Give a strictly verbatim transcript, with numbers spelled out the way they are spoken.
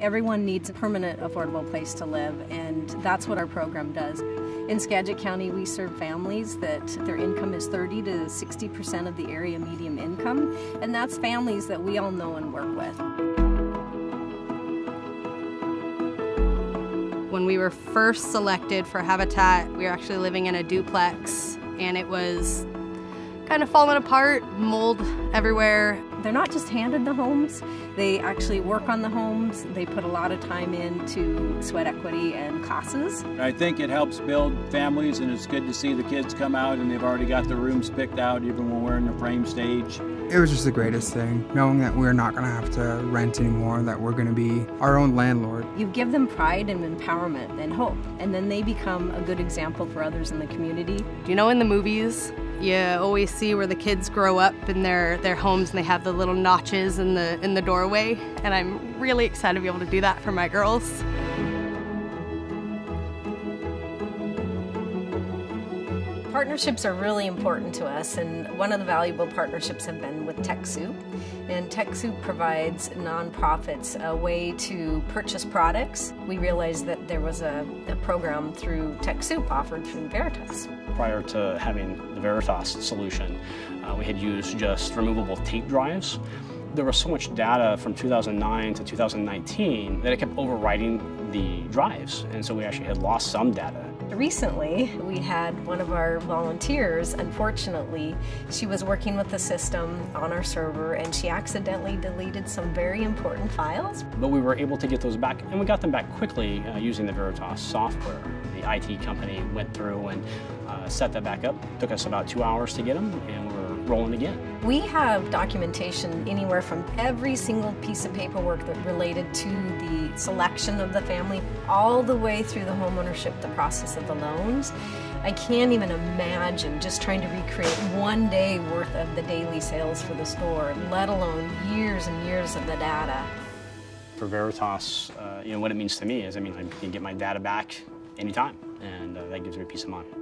Everyone needs a permanent, affordable place to live, and that's what our program does. In Skagit County, we serve families that their income is thirty to sixty percent of the area median income, and that's families that we all know and work with. When we were first selected for Habitat, we were actually living in a duplex, and it was kind of falling apart, mold everywhere. They're not just handed the homes, they actually work on the homes. They put a lot of time into sweat equity and classes. I think it helps build families, and it's good to see the kids come out and they've already got the rooms picked out even when we're in the frame stage. It was just the greatest thing, knowing that we're not going to have to rent anymore, that we're going to be our own landlord. You give them pride and empowerment and hope, and then they become a good example for others in the community. You know, in the movies, you always see where the kids grow up in their, their homes and they have the little notches in the, in the doorway, and I'm really excited to be able to do that for my girls. Partnerships are really important to us, and one of the valuable partnerships have been with TechSoup. And TechSoup provides nonprofits a way to purchase products. We realized that there was a, a program through TechSoup offered through Veritas. Prior to having the Veritas solution, uh, we had used just removable tape drives. There was so much data from two thousand nine to two thousand nineteen that it kept overwriting the drives, and so we actually had lost some data. Recently, we had one of our volunteers, unfortunately, she was working with the system on our server, and she accidentally deleted some very important files. But we were able to get those back, and we got them back quickly uh, using the Veritas software. The I T company went through and uh, set that back up. It took us about two hours to get them, and we were rolling again. We have documentation anywhere from every single piece of paperwork that related to the selection of the family, all the way through the homeownership, the process of the loans. I can't even imagine just trying to recreate one day worth of the daily sales for the store, let alone years and years of the data. For Veritas, uh, you know, what it means to me is, I mean, I can get my data back anytime, and uh, that gives me peace of mind.